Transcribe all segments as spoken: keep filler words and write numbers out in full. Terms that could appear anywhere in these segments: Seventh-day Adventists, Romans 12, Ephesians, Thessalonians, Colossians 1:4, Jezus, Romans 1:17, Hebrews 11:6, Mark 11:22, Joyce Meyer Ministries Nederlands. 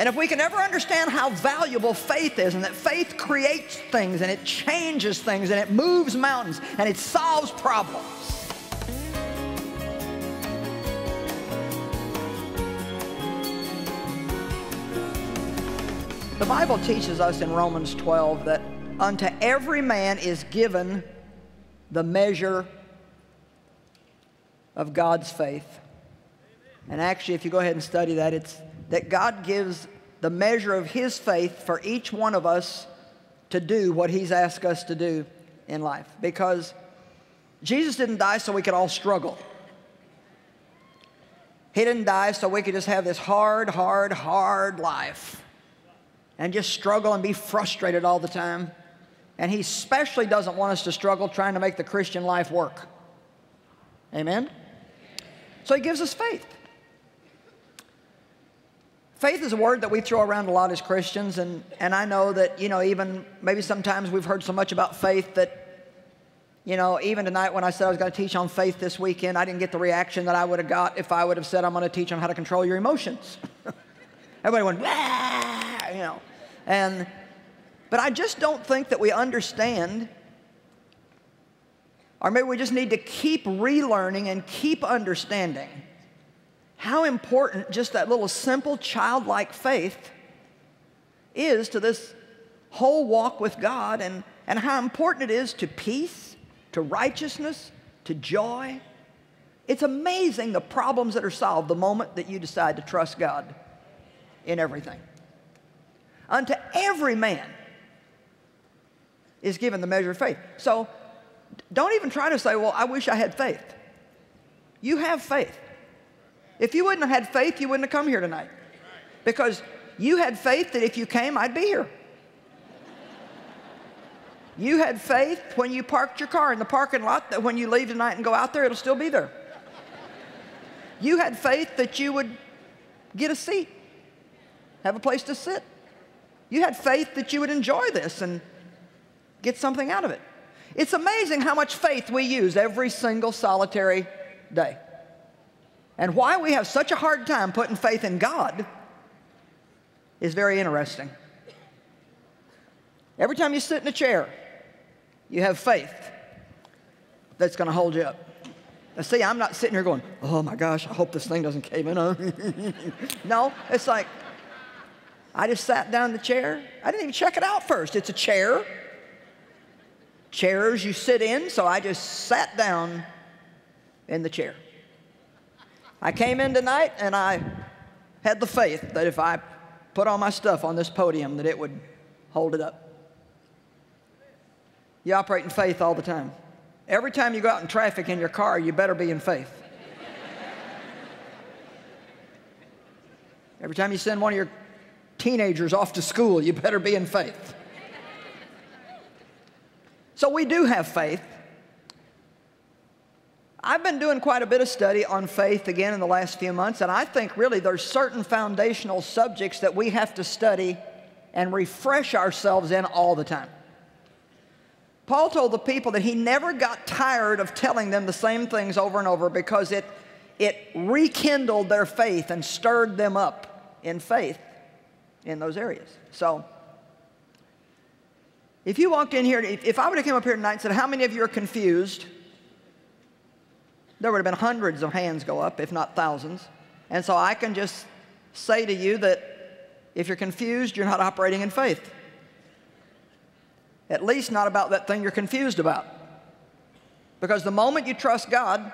And if we can ever understand how valuable faith is, and that faith creates things, and it changes things, and it moves mountains, and it solves problems. The Bible teaches us in Romans twelve that unto every man is given the measure of God's faith. And actually, if you go ahead and study that, it's that God gives the measure of his faith for each one of us to do what he's asked us to do in life. Because Jesus didn't die so we could all struggle. He didn't die so we could just have this hard, hard, hard life and just struggle and be frustrated all the time. And he especially doesn't want us to struggle trying to make the Christian life work. Amen? So he gives us faith. Faith is a word that we throw around a lot as Christians, and, and I know that, you know, even maybe sometimes we've heard so much about faith that, you know, even tonight when I said I was going to teach on faith this weekend, I didn't get the reaction that I would have got if I would have said I'm going to teach on how to control your emotions. Everybody went, "Wah!" you know. And, but I just don't think that we understand, or maybe we just need to keep relearning and keep understanding how important just that little simple childlike faith is to this whole walk with God, and, and how important it is to peace, to righteousness, to joy. It's amazing the problems that are solved the moment that you decide to trust God in everything. Unto every man is given the measure of faith. So don't even try to say, well, I wish I had faith. You have faith. If you wouldn't have had faith, you wouldn't have come here tonight. Because you had faith that if you came, I'd be here. You had faith when you parked your car in the parking lot that when you leave tonight and go out there, it'll still be there. You had faith that you would get a seat, have a place to sit. You had faith that you would enjoy this and get something out of it. It's amazing how much faith we use every single solitary day. And why we have such a hard time putting faith in God is very interesting. Every time you sit in a chair, you have faith that's going to hold you up. Now, see, I'm not sitting here going, oh, my gosh, I hope this thing doesn't cave in. Huh? No, it's like I just sat down in the chair. I didn't even check it out first. It's a chair. Chairs you sit in, so I just sat down in the chair. I came in tonight, and I had the faith that if I put all my stuff on this podium, that it would hold it up. You operate in faith all the time. Every time you go out in traffic in your car, you better be in faith. Every time you send one of your teenagers off to school, you better be in faith. So we do have faith. I've been doing quite a bit of study on faith again in the last few months, and I think really there's certain foundational subjects that we have to study and refresh ourselves in all the time. Paul told the people that he never got tired of telling them the same things over and over because it, it rekindled their faith and stirred them up in faith in those areas. So if you walked in here, if I would have come up here tonight and said, how many of you are confused? There would have been hundreds of hands go up, if not thousands. And so I can just say to you that if you're confused, you're not operating in faith. At least not about that thing you're confused about. Because the moment you trust God,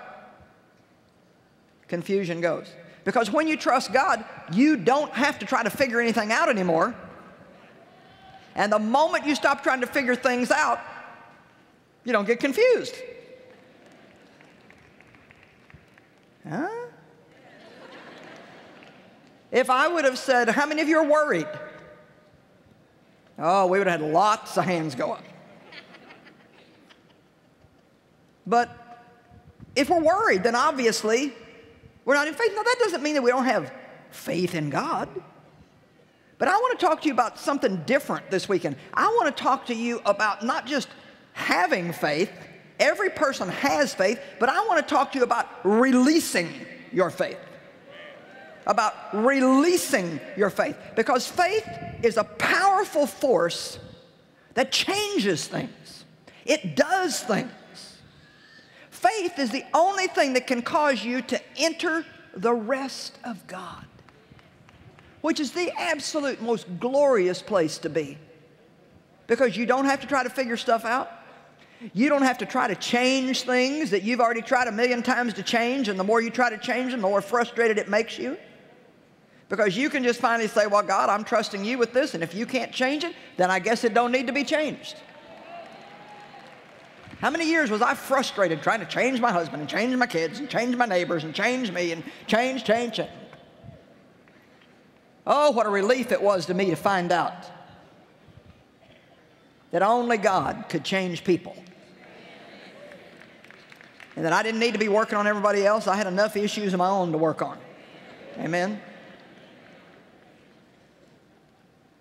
confusion goes. Because when you trust God, you don't have to try to figure anything out anymore. And the moment you stop trying to figure things out, you don't get confused. Huh? If I would have said, how many of you are worried? Oh, we would have had lots of hands go up. But if we're worried, then obviously we're not in faith. Now, that doesn't mean that we don't have faith in God. But I want to talk to you about something different this weekend. I want to talk to you about not just having faith. Every person has faith, but I want to talk to you about releasing your faith. about releasing your faith, because faith is a powerful force that changes things. It does things. Faith is the only thing that can cause you to enter the rest of God, which is the absolute most glorious place to be, because you don't have to try to figure stuff out. You don't have to try to change things that you've already tried a million times to change, and the more you try to change them, the more frustrated it makes you, because you can just finally say, well, God, I'm trusting you with this, and if you can't change it, then I guess it don't need to be changed. How many years was I frustrated trying to change my husband and change my kids and change my neighbors and change me and change, change, change. Oh, what a relief it was to me to find out that only God could change people. And that I didn't need to be working on everybody else. I had enough issues of my own to work on. Amen.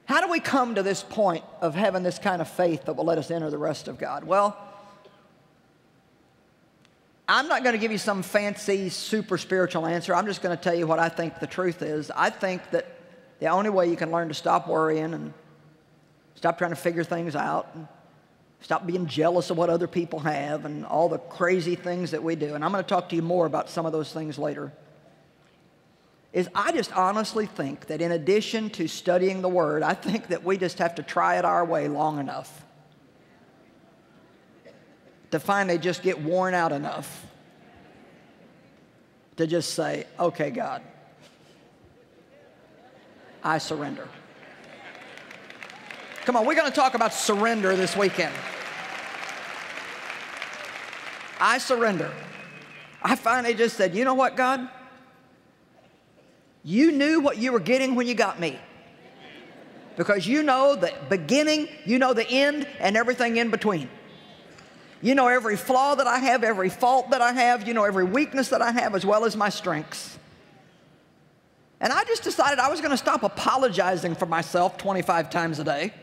How do we come to this point of having this kind of faith that will let us enter the rest of God? Well, I'm not going to give you some fancy, super spiritual answer. I'm just going to tell you what I think the truth is. I think that the only way you can learn to stop worrying and stop trying to figure things out and stop being jealous of what other people have and all the crazy things that we do, and I'm going to talk to you more about some of those things later, is I just honestly think that in addition to studying the Word, I think that we just have to try it our way long enough to finally just get worn out enough to just say, okay, God, I surrender. Come on, we're going to talk about surrender this weekend. I surrender. I finally just said, you know what, God? You knew what you were getting when you got me, because you know the beginning, you know the end, and everything in between. You know every flaw that I have, every fault that I have. You know every weakness that I have, as well as my strengths. And I just decided I was going to stop apologizing for myself twenty-five times a day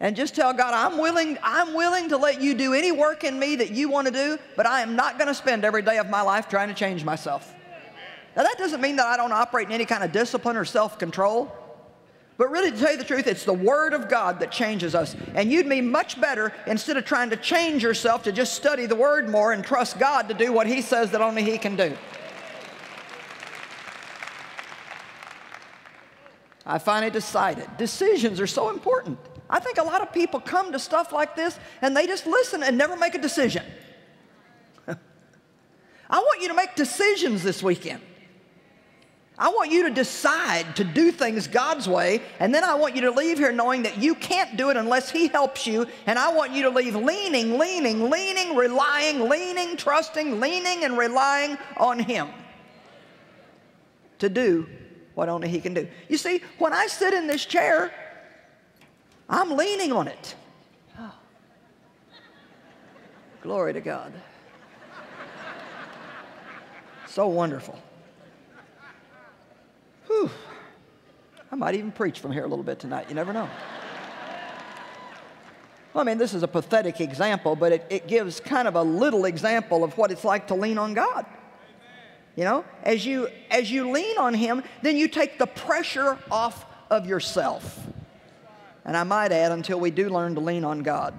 and just tell God, I'm willing, I'm willing to let you do any work in me that you want to do, but I am not going to spend every day of my life trying to change myself. Now, that doesn't mean that I don't operate in any kind of discipline or self-control. But really, to tell you the truth, it's the Word of God that changes us. And you'd be much better, instead of trying to change yourself, to just study the Word more and trust God to do what He says that only He can do. I finally decided. Decisions are so important. I think a lot of people come to stuff like this, and they just listen and never make a decision. I want you to make decisions this weekend. I want you to decide to do things God's way, and then I want you to leave here knowing that you can't do it unless He helps you, and I want you to leave leaning, leaning, leaning, relying, leaning, trusting, leaning, and relying on Him to do what only He can do. You see, when I sit in this chair, I'm leaning on it. Oh. Glory to God. So wonderful. Whew. I might even preach from here a little bit tonight. You never know. Well, I mean, this is a pathetic example, but it, it gives kind of a little example of what it's like to lean on God. You know, as you, as you lean on Him, then you take the pressure off of yourself. And I might add, until we do learn to lean on God,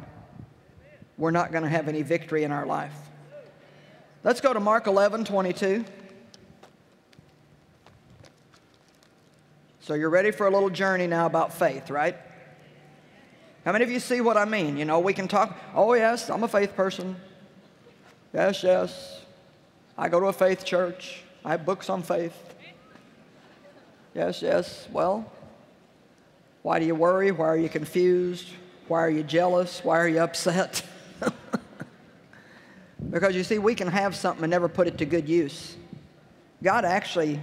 we're not going to have any victory in our life. Let's go to Mark eleven twenty-two. So you're ready for a little journey now about faith, right? How many of you see what I mean? You know, we can talk, oh, yes, I'm a faith person. Yes, yes. I go to a faith church. I have books on faith. Yes, yes. Well, why do you worry? Why are you confused? Why are you jealous? Why are you upset? Because, you see, we can have something and never put it to good use. God actually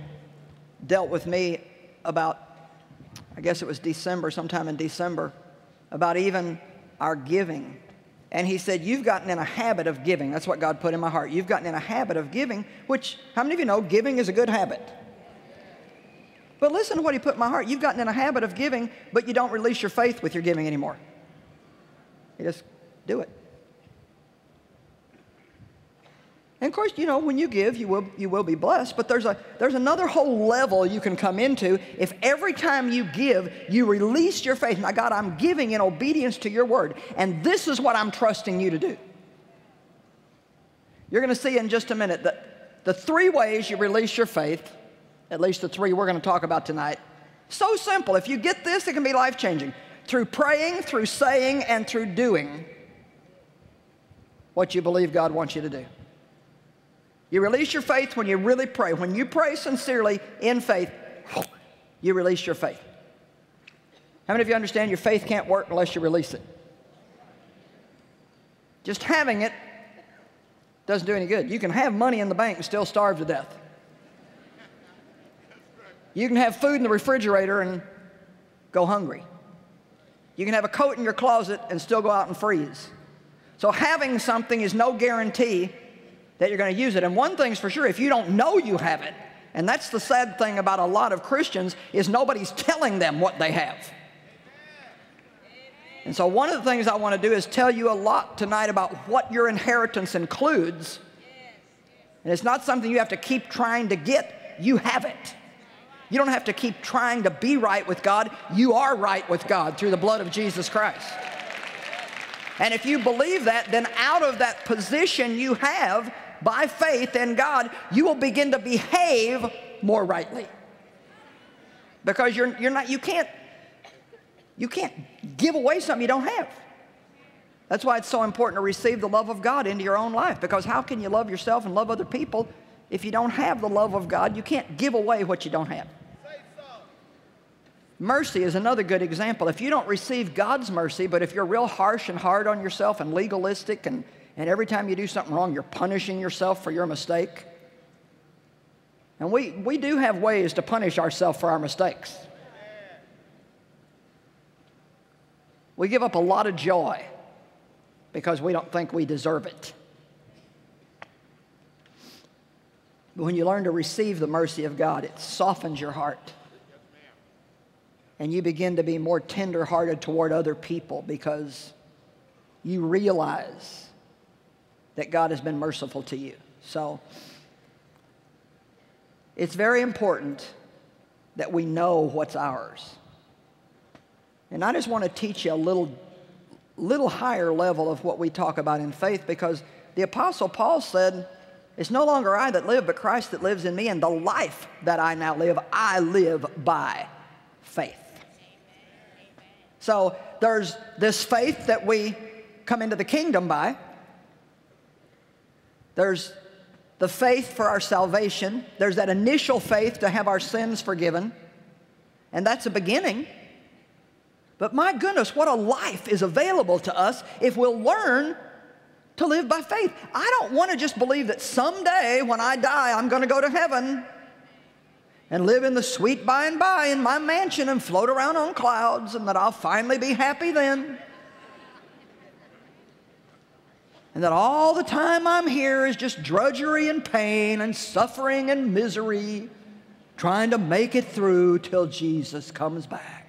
dealt with me about, I guess it was December, sometime in December, about even our giving. And He said, you've gotten in a habit of giving. That's what God put in my heart. You've gotten in a habit of giving, which, how many of you know giving is a good habit? But listen to what He put in my heart. You've gotten in a habit of giving, but you don't release your faith with your giving anymore. You just do it. And of course, you know, when you give, you will, you will be blessed. But there's, a, there's another whole level you can come into if every time you give, you release your faith. Now, God, I'm giving in obedience to your word, and this is what I'm trusting you to do. You're going to see in just a minute that the three ways you release your faith, at least the three we're going to talk about tonight, so simple. If you get this, it can be life-changing. Through praying, through saying, and through doing what you believe God wants you to do. You release your faith when you really pray. When you pray sincerely in faith, you release your faith. How many of you understand your faith can't work unless you release it? Just having it doesn't do any good. You can have money in the bank and still starve to death. You can have food in the refrigerator and go hungry. You can have a coat in your closet and still go out and freeze. So having something is no guarantee that you're going to use it. And one thing's for sure, if you don't know you have it, and that's the sad thing about a lot of Christians, is nobody's telling them what they have. Amen. And so one of the things I want to do is tell you a lot tonight about what your inheritance includes. Yes, yes. And it's not something you have to keep trying to get. You have it. You don't have to keep trying to be right with God. You are right with God through the blood of Jesus Christ. And if you believe that, then out of that position you have, by faith in God, you will begin to behave more rightly. Because you're, you're not, you, can't, you can't give away something you don't have. That's why it's so important to receive the love of God into your own life. Because how can you love yourself and love other people if you don't have the love of God? You can't give away what you don't have. Mercy is another good example. If you don't receive God's mercy, but if you're real harsh and hard on yourself and legalistic, and And every time you do something wrong, you're punishing yourself for your mistake. And we, we do have ways to punish ourselves for our mistakes. We give up a lot of joy because we don't think we deserve it. But when you learn to receive the mercy of God, it softens your heart. And you begin to be more tender-hearted toward other people because you realize that God has been merciful to you. So it's very important that we know what's ours. And I just want to teach you a little, little higher level of what we talk about in faith, because the Apostle Paul said, it's no longer I that live, but Christ that lives in me, and the life that I now live, I live by faith. So there's this faith that we come into the kingdom by. There's the faith for our salvation. There's that initial faith to have our sins forgiven. And that's a beginning. But my goodness, what a life is available to us if we'll learn to live by faith. I don't want to just believe that someday when I die, I'm going to go to heaven and live in the sweet by and by in my mansion and float around on clouds and that I'll finally be happy then. And that all the time I'm here is just drudgery and pain and suffering and misery, trying to make it through till Jesus comes back.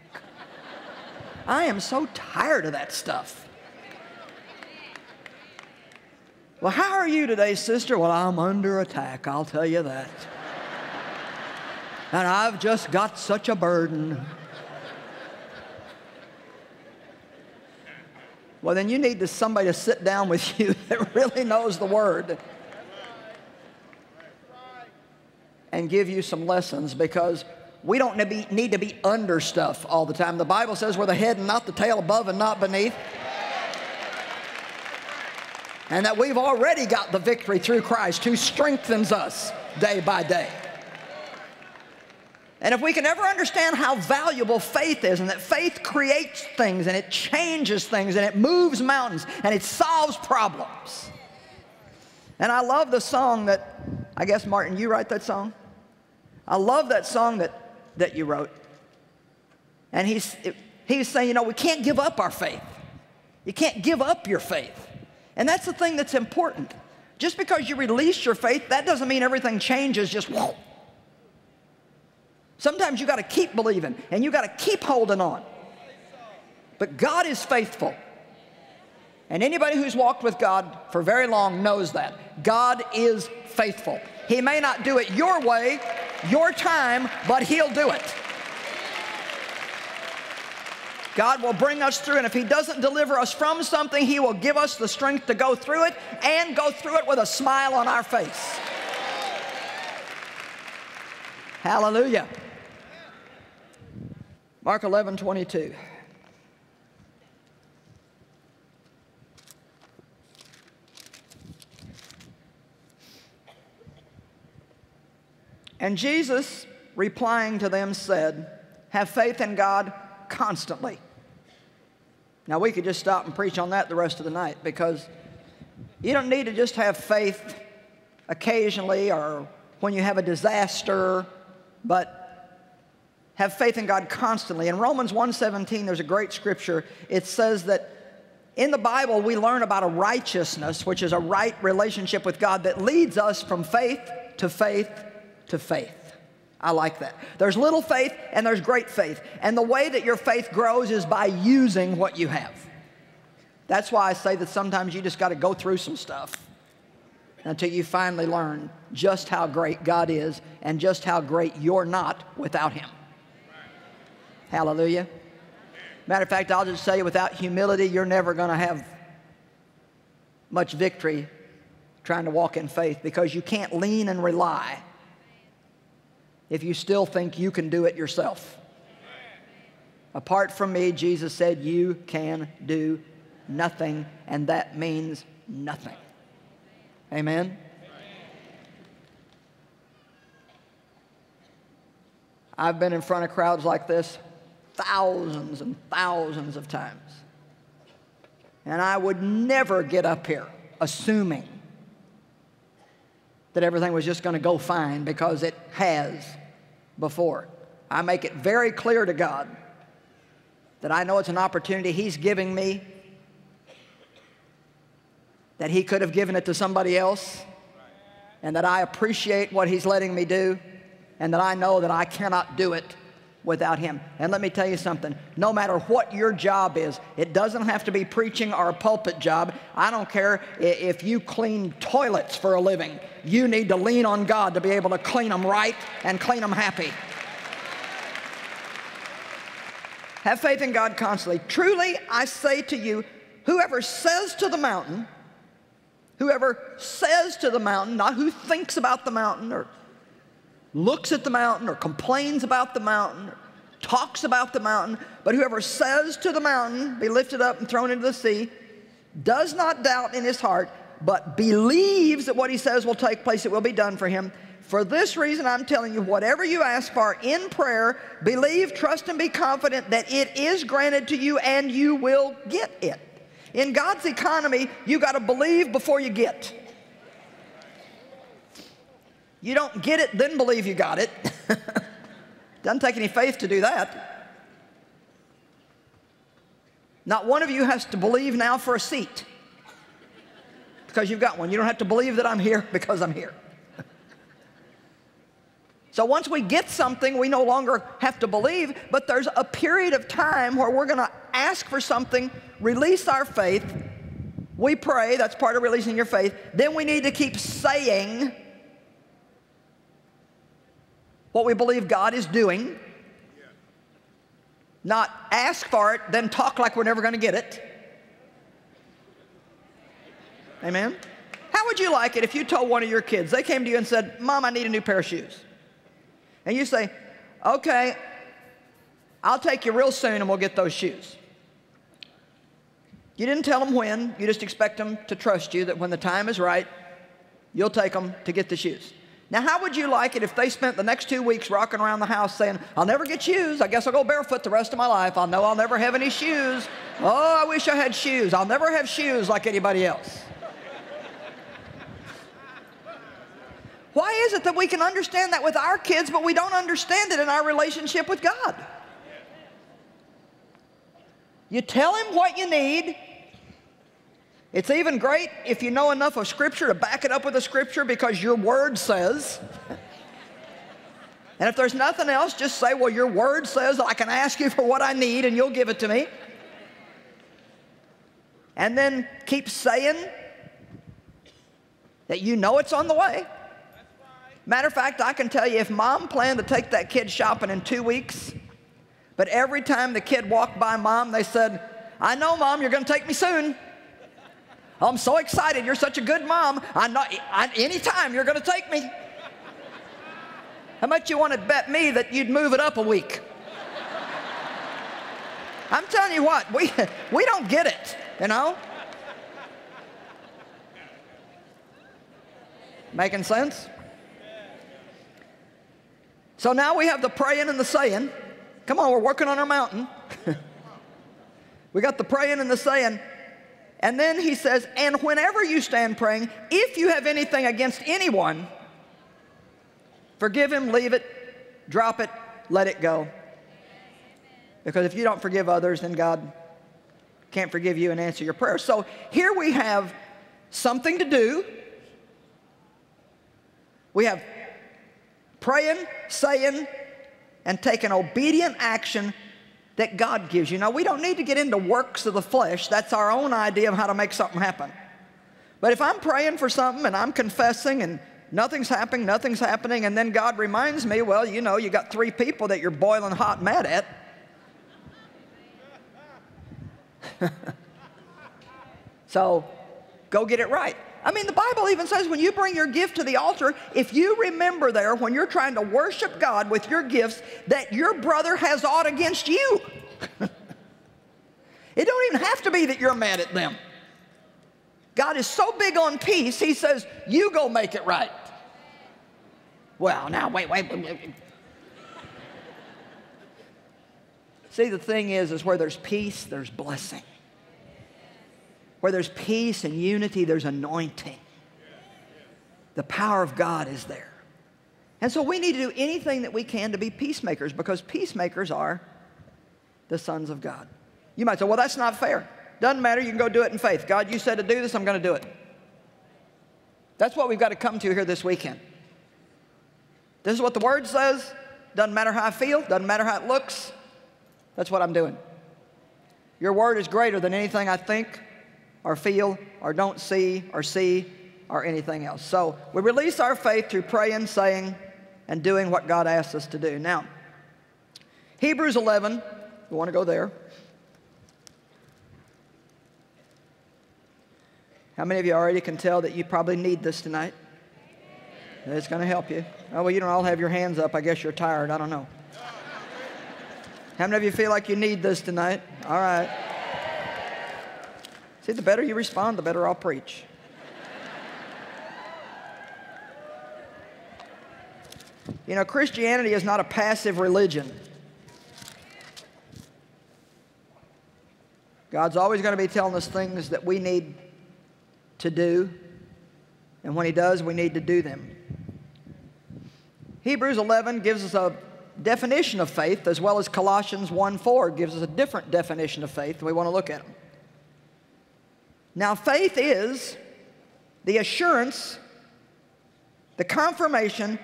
I am so tired of that stuff. Well, how are you today, sister? Well, I'm under attack, I'll tell you that. And I've just got such a burden. Well, then you need to, somebody to sit down with you that really knows the Word and give you some lessons, because we don't need to be under stuff all the time. The Bible says we're the head and not the tail, above and not beneath. And that we've already got the victory through Christ, who strengthens us day by day. And if we can ever understand how valuable faith is, and that faith creates things, and it changes things, and it moves mountains, and it solves problems. And I love the song that, I guess, Martin, you write that song? I love that song that, that you wrote. And he's, he's saying, you know, we can't give up our faith. You can't give up your faith. And that's the thing that's important. Just because you release your faith, that doesn't mean everything changes just whoa. Sometimes you got to keep believing, and you got to keep holding on. But God is faithful. And anybody who's walked with God for very long knows that. God is faithful. He may not do it your way, your time, but He'll do it. God will bring us through, and if He doesn't deliver us from something, He will give us the strength to go through it and go through it with a smile on our face. Hallelujah. Mark eleven twenty-two. And Jesus, replying to them, said, have faith in God constantly. Now, we could just stop and preach on that the rest of the night, because you don't need to just have faith occasionally or when you have a disaster, but have faith in God constantly. In Romans one seventeen, there's a great scripture. It says that in the Bible, we learn about a righteousness, which is a right relationship with God that leads us from faith to faith to faith. I like that. There's little faith and there's great faith. And the way that your faith grows is by using what you have. That's why I say that sometimes you just got to go through some stuff until you finally learn just how great God is and just how great you're not without Him. Hallelujah. Matter of fact, I'll just say, without humility, you're never going to have much victory trying to walk in faith, because you can't lean and rely if you still think you can do it yourself. Apart from me, Jesus said, you can do nothing, and that means nothing. Amen? Amen. I've been in front of crowds like this thousands and thousands of times, and I would never get up here assuming that everything was just going to go fine, because it has before. I make it very clear to God that I know it's an opportunity He's giving me, that He could have given it to somebody else, and that I appreciate what He's letting me do, and that I know that I cannot do it without Him. And let me tell you something, no matter what your job is, it doesn't have to be preaching or a pulpit job. I don't care if you clean toilets for a living. You need to lean on God to be able to clean them right and clean them happy. Have faith in God constantly. Truly, I say to you, whoever says to the mountain, whoever says to the mountain, not who thinks about the mountain or looks at the mountain or complains about the mountain or talks about the mountain, but whoever says to the mountain, be lifted up and thrown into the sea, does not doubt in his heart, but believes that what he says will take place, it will be done for him. For this reason, I'm telling you, whatever you ask for in prayer, believe, trust, and be confident that it is granted to you, and you will get it. In God's economy, you got to believe before you get. You don't get it, then believe you got it. Doesn't take any faith to do that. Not one of you has to believe now for a seat, because you've got one. You don't have to believe that I'm here because I'm here. So once we get something, we no longer have to believe, but there's a period of time where we're going to ask for something, release our faith. We pray, that's part of releasing your faith. Then we need to keep saying what we believe God is doing, not ask for it, then talk like we're never going to get it. Amen? How would you like it if you told one of your kids, they came to you and said, Mom, I need a new pair of shoes. And you say, okay, I'll take you real soon and we'll get those shoes. You didn't tell them when, you just expect them to trust you that when the time is right, you'll take them to get the shoes. Now, how would you like it if they spent the next two weeks rocking around the house saying, I'll never get shoes. I guess I'll go barefoot the rest of my life. I'll know I'll never have any shoes. Oh, I wish I had shoes. I'll never have shoes like anybody else. Why is it that we can understand that with our kids, but we don't understand it in our relationship with God? You tell Him what you need. It's even great if you know enough of Scripture to back it up with the Scripture, because your Word says. And if there's nothing else, just say, well, your Word says I can ask you for what I need and you'll give it to me. and then keep saying that you know it's on the way. Matter of fact, I can tell you, if mom planned to take that kid shopping in two weeks, but every time the kid walked by mom, they said, I know, mom, you're going to take me soon. I'm so excited. You're such a good mom. I know, I, anytime you're going to take me. How much you want to bet me that you'd move it up a week? I'm telling you what, we, we don't get it, you know? Making sense? So now we have the praying and the saying. Come on, we're working on our mountain. We got the praying and the saying. And then he says, and whenever you stand praying, if you have anything against anyone, forgive him, leave it, drop it, let it go. Because if you don't forgive others, then God can't forgive you and answer your prayer. So here we have something to do. We have praying, saying, and taking obedient action that God gives you. Now, we don't need to get into works of the flesh. That's our own idea of how to make something happen. But if I'm praying for something and I'm confessing and nothing's happening, nothing's happening, and then God reminds me, well, you know, you got three people that you're boiling hot mad at. So, go get it right. I mean, the Bible even says when you bring your gift to the altar, if you remember there when you're trying to worship God with your gifts that your brother has aught against you. It don't even have to be that you're mad at them. God is so big on peace, he says, you go make it right. Well, now, wait, wait, wait, wait. See, the thing is, is where there's peace, there's blessing. Where there's peace and unity, there's anointing. The power of God is there. And so we need to do anything that we can to be peacemakers, because peacemakers are the sons of God. You might say, well, that's not fair. Doesn't matter. You can go do it in faith. God, you said to do this. I'm going to do it. That's what we've got to come to here this weekend. This is what the Word says. Doesn't matter how I feel. Doesn't matter how it looks. That's what I'm doing. Your Word is greater than anything I think or feel, or don't see, or see, or anything else. So we release our faith through praying, saying, and doing what God asks us to do. Now, Hebrews eleven, we want to go there. How many of you already can tell that you probably need this tonight? It's going to help you. Oh, well, you don't all have your hands up. I guess you're tired. I don't know. How many of you feel like you need this tonight? All right. See, the better you respond, the better I'll preach. You know, Christianity is not a passive religion. God's always going to be telling us things that we need to do, and when he does, we need to do them. Hebrews eleven gives us a definition of faith, as well as Colossians one four gives us a different definition of faith, and we want to look at them. Now, faith is the assurance, the confirmation,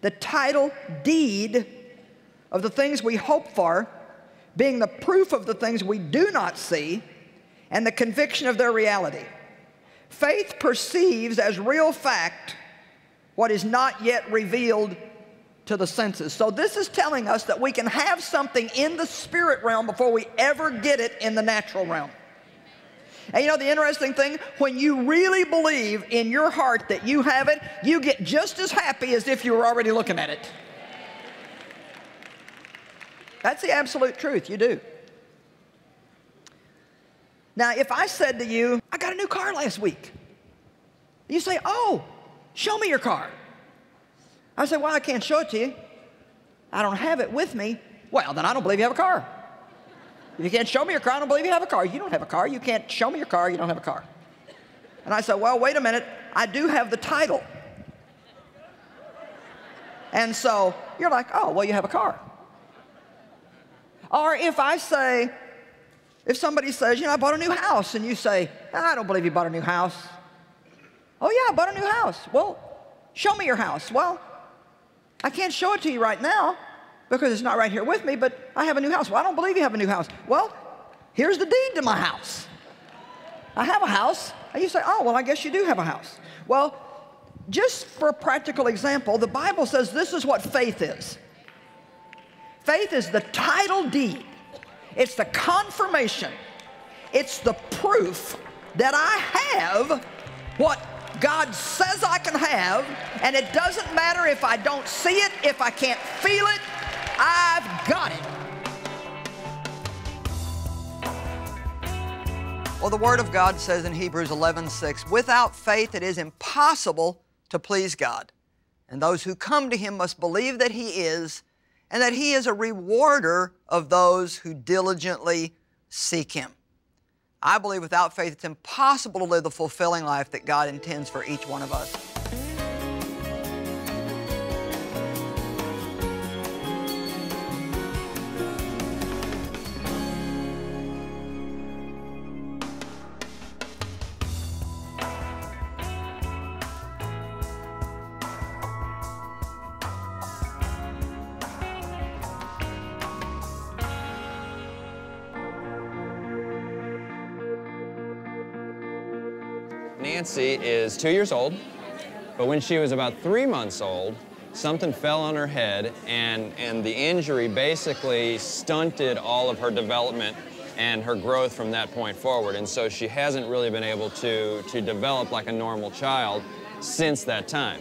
the title deed of the things we hope for, being the proof of the things we do not see, and the conviction of their reality. Faith perceives as real fact what is not yet revealed to the senses. So this is telling us that we can have something in the spirit realm before we ever get it in the natural realm. And you know the interesting thing? When you really believe in your heart that you have it, you get just as happy as if you were already looking at it. That's the absolute truth. You do. Now, if I said to you, I got a new car last week. You say, oh, show me your car. I say, well, I can't show it to you. I don't have it with me. Well, then I don't believe you have a car. If you can't show me your car, I don't believe you have a car. You don't have a car. You can't show me your car. You don't have a car. And I said, well, wait a minute. I do have the title. And so you're like, oh, well, you have a car. Or if I say, if somebody says, you know, I bought a new house. And you say, I don't believe you bought a new house. Oh, yeah, I bought a new house. Well, show me your house. Well, I can't show it to you right now, because it's not right here with me, but I have a new house. Well, I don't believe you have a new house. Well, here's the deed to my house. I have a house. And you say, oh, well, I guess you do have a house. Well, just for a practical example, the Bible says this is what faith is. Faith is the title deed. It's the confirmation. It's the proof that I have what God says I can have, and it doesn't matter if I don't see it, if I can't feel it, I've got it. Well, the Word of God says in Hebrews eleven six, without faith it is impossible to please God, and those who come to Him must believe that He is, and that He is a rewarder of those who diligently seek Him. I believe without faith it's impossible to live the fulfilling life that God intends for each one of us. Nancy is two years old, but when she was about three months old, something fell on her head, and, and the injury basically stunted all of her development and her growth from that point forward. And so she hasn't really been able to, to develop like a normal child since that time.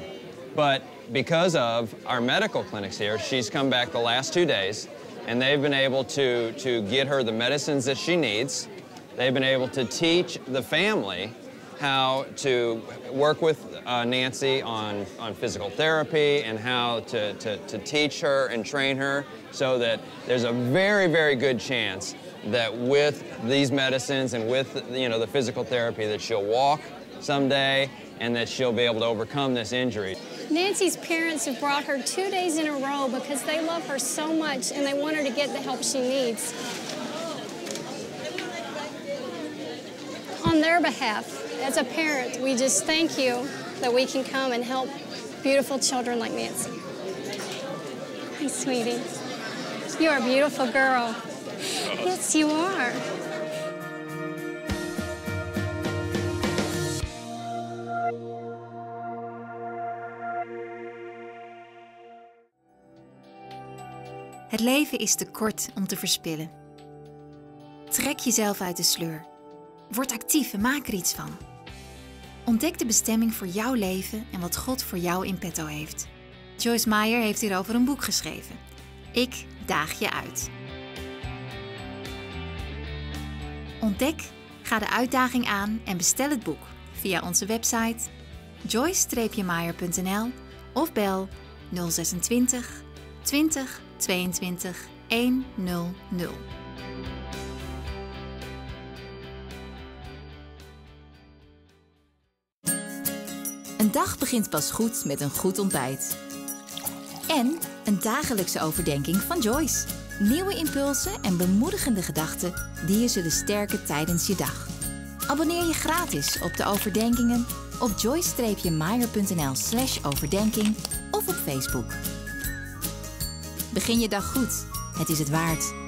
But because of our medical clinics here, she's come back the last two days, and they've been able to, to get her the medicines that she needs. They've been able to teach the family how to work with uh, Nancy on, on physical therapy and how to, to, to teach her and train her so that there's a very, very good chance that with these medicines and with, you know, the physical therapy that she'll walk someday and that she'll be able to overcome this injury. Nancy's parents have brought her two days in a row because they love her so much and they want her to get the help she needs. On their behalf, as a parent, we just thank you that we can come and help beautiful children like Nancy. Hi, sweetie. You're a beautiful girl. Yes, you are. Het leven is te kort om te verspillen. Trek jezelf uit de sleur. Word actief en maak er iets van. Ontdek de bestemming voor jouw leven en wat God voor jou in petto heeft. Joyce Meyer heeft hierover een boek geschreven. Ik daag je uit. Ontdek, ga de uitdaging aan en bestel het boek via onze website joyce dash meyer punt n l of bel nul twee zes twintig twintig tweeëntwintig honderd. Een dag begint pas goed met een goed ontbijt. En een dagelijkse overdenking van Joyce. Nieuwe impulsen en bemoedigende gedachten die je zullen sterken tijdens je dag. Abonneer je gratis op de overdenkingen op joyce dash meyer punt n l slash overdenking of op Facebook. Begin je dag goed. Het is het waard.